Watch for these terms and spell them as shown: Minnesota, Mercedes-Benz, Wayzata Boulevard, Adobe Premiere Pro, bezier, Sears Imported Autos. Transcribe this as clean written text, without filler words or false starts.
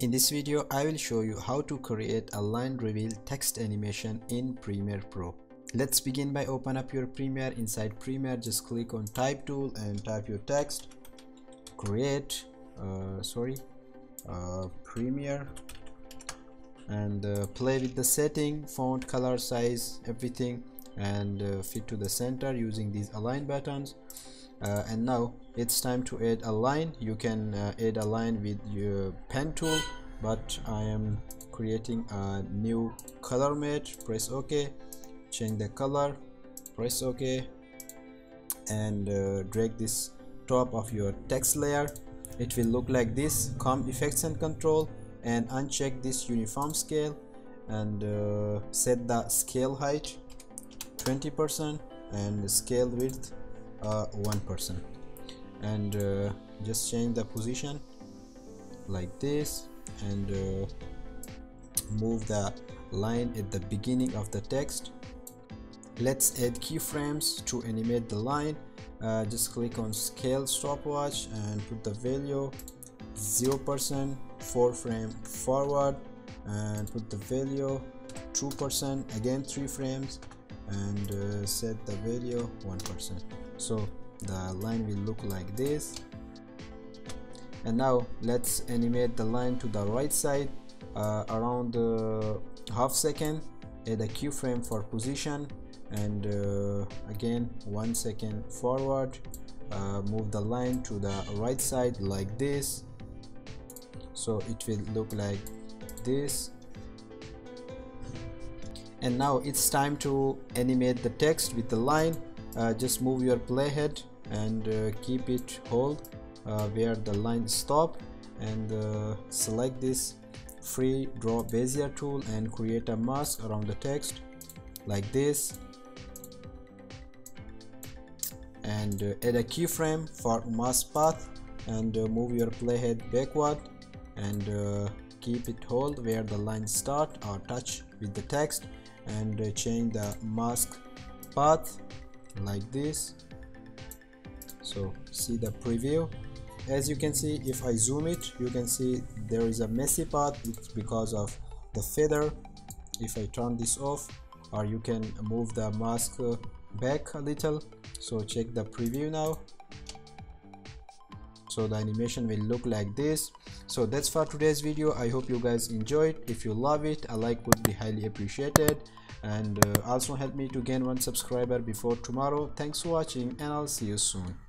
In this video, I will show you how to create a line reveal text animation in Premiere Pro. Let's begin by open up your Premiere. Inside Premiere, just click on Type tool and type your text. Premiere, and play with the setting, font, color, size, everything, and fit to the center using these align buttons. And now it's time to add a line. You can add a line with your pen tool, but I am creating a new color match. Press OK, change the color, press OK, and drag this top of your text layer. It will look like this. Come effects and control and uncheck this uniform scale, and set the scale height 20% and scale width 1%, and just change the position like this, and move the line at the beginning of the text. Let's add keyframes to animate the line. Just click on scale stopwatch and put the value 0%, 4 frame forward, and put the value 2%, again 3 frames, and set the value 1%. So the line will look like this. And now let's animate the line to the right side around half second. Add a keyframe for position, and again 1 second forward. Move the line to the right side like this, so it will look like this. And now it's time to animate the text with the line. Just move your playhead and keep it hold where the line stop, and select this free draw bezier tool and create a mask around the text like this, and add a keyframe for mask path, and move your playhead backward and keep it hold where the line start or touch with the text, and change the mask path like this. So see the preview. As you can see, if I zoom it, you can see there is a messy path. It's because of the feather. If I turn this off, or you can move the mask back a little. So check the preview now. So the animation will look like this. So that's for today's video. I hope you guys enjoyed. If you love it, a like would be highly appreciated, and also help me to gain 1 subscriber before tomorrow. Thanks for watching, and I'll see you soon.